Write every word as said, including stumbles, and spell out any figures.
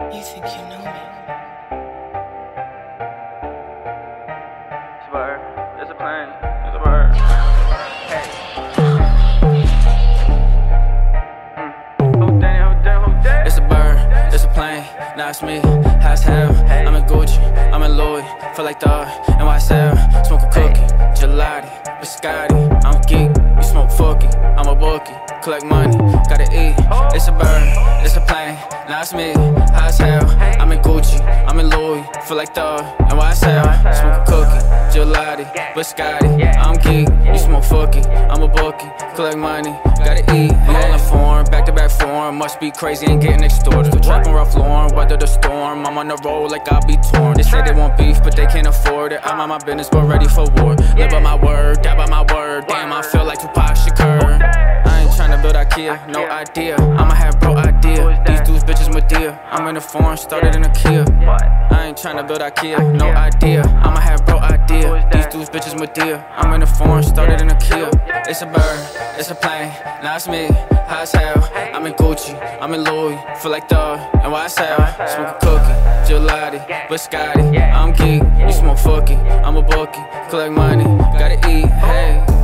You think you know me? It's a bird. It's a plane. It's a bird. Hey. Mm. Oh, damn, oh, damn, oh, damn. It's a bird. It's a plane. Now it's me. High as hell. I'm in Gucci. I'm in Louis. Feel like the N Y S L. Smoke a cookie. Gelati. Biscotti. I'm geek. You smoke fucky. I'm a bookie. Collect money. Gotta eat. It's a bird. It's a plane. Now it's me, high as hell. I'm in Gucci, I'm in Louis, feel like the N Y S L. Smoke a cookie, gelati, biscotti. I'm geek, you smoke fucky. I'm a bookie, collect money, gotta eat. All in form, back to back form. Must be crazy and getting extorted. Still trapping Ralph Lauren, weather the storm. I'm on the road like I'll be torn. They say they want beef, but they can't afford it. I'm on my business, but ready for war. Live by my word, die by my word. Damn, I feel like Tupac Shakur. I ain't tryna build Ikea, no idea. I'ma have bro idea. These dudes bitches Medea. I'm in the foreign, started in Ikea. I ain't tryna build Ikea, no idea. I'ma have bro idea. These dudes bitches Medea. I'm in the foreign, started in Ikea. It's a bird, it's a plane, now it's me, high as hell. I'm in Gucci, I'm in Louis, feel like the N Y S L. Smoke a cookie, gelati, biscotti. I'm geek, you smoke fucky. I'm a bookie, collect money, gotta eat, hey.